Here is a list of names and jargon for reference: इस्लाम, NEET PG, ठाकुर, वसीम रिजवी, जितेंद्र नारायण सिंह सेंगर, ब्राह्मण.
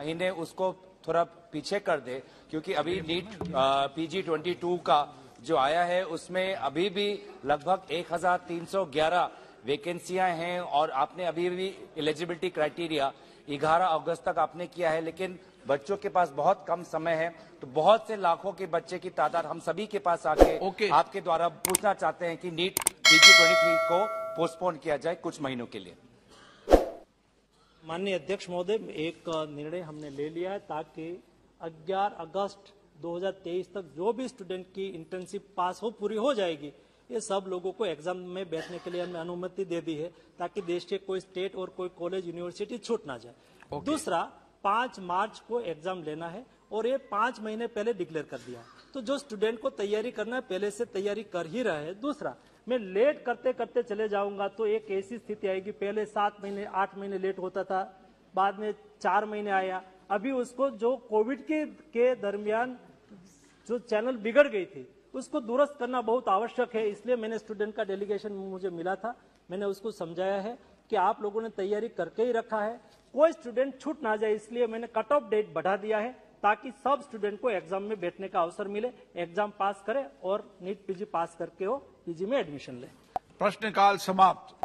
महीने उसको थोड़ा पीछे कर दे, क्योंकि अभी नीट पीजी 22 का जो आया है उसमें अभी भी लगभग 1311 वैकेंसियां हैं और आपने अभी भी एलिजिबिलिटी क्राइटेरिया 11 अगस्त तक आपने किया है, लेकिन बच्चों के पास बहुत कम समय है। तो बहुत से लाखों के बच्चे की तादाद हम सभी के पास आके आपके द्वारा पूछना चाहते हैं कि नीट पीजी 23 को पोस्टपोन किया जाए कुछ महीनों के लिए। माननीय अध्यक्ष महोदय, एक निर्णय हमने ले लिया है ताकि 11 अगस्त 2023 तक जो भी स्टूडेंट की इंटर्नशिप पास हो पूरी हो जाएगी, ये सब लोगों को एग्जाम में बैठने के लिए हमने अनुमति दे दी है ताकि देश के कोई स्टेट और कोई कॉलेज यूनिवर्सिटी छूट ना जाए। दूसरा, 5 मार्च को एग्जाम लेना है और ये 5 महीने पहले डिक्लेयर कर दिया, तो जो स्टूडेंट को तैयारी करना है पहले से तैयारी कर ही रहा है। दूसरा, मैं लेट करते करते चले जाऊंगा तो एक ऐसी स्थिति आएगी, पहले 7 महीने 8 महीने लेट होता था, बाद में 4 महीने आया। अभी उसको जो कोविड के दरमियान जो चैनल बिगड़ गई थी उसको दुरुस्त करना बहुत आवश्यक है। इसलिए मैंने स्टूडेंट का डेलीगेशन मुझे मिला था, मैंने उसको समझाया है कि आप लोगों ने तैयारी करके ही रखा है, कोई स्टूडेंट छूट ना जाए, इसलिए मैंने कट ऑफ डेट बढ़ा दिया है ताकि सब स्टूडेंट को एग्जाम में बैठने का अवसर मिले, एग्जाम पास करे और नीट पीजी पास करके वो पीजी में एडमिशन ले। प्रश्नकाल समाप्त।